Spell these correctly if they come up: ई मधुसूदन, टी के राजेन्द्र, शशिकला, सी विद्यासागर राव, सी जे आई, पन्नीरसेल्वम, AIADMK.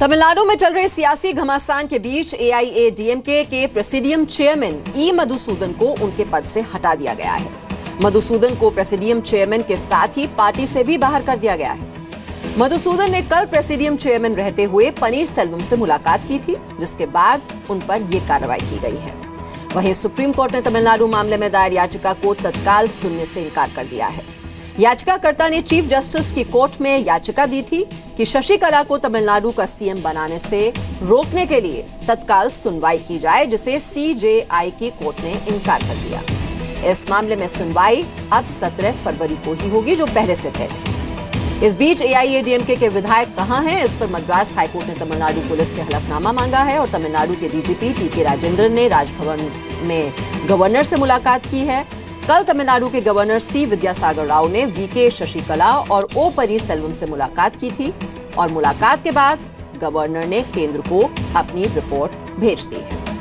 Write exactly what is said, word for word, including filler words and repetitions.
तमिलनाडु में चल रहे सियासी घमासान के बीच ए आई ए डी एम के के प्रेसिडियम चेयरमैन ई मधुसूदन को उनके पद से हटा दिया गया है। मधुसूदन को प्रेसिडियम चेयरमैन के साथ ही पार्टी से भी बाहर कर दिया गया है। मधुसूदन ने कल प्रेसिडियम चेयरमैन रहते हुए पन्नीरसेल्वम से मुलाकात की थी, जिसके बाद उन पर यह कार्रवाई की गई है। वहीं सुप्रीम कोर्ट ने तमिलनाडु मामले में दायर याचिका को तत्काल सुनने से इनकार कर दिया है। याचिकाकर्ता ने चीफ जस्टिस की कोर्ट में याचिका दी थी कि शशिकला को तमिलनाडु का सी एम बनाने से रोकने के लिए तत्काल सुनवाई की जाए, जिसे सी जे आई की कोर्ट ने इनकार कर दिया। इस मामले में सुनवाई अब सत्रह फरवरी को ही होगी, जो पहले से तय थी। इस बीच ए आई ए डी एम के के विधायक कहां हैं, इस पर मद्रास हाईकोर्ट ने तमिलनाडु पुलिस से हलफनामा मांगा है और तमिलनाडु के डी जी पी टी के राजेन्द्र ने राजभवन में गवर्नर से मुलाकात की है। कल तमिलनाडु के गवर्नर सी विद्यासागर राव ने वी के शशिकला और ओ पन्नीरसेल्वम से मुलाकात की थी और मुलाकात के बाद गवर्नर ने केंद्र को अपनी रिपोर्ट भेज दी है।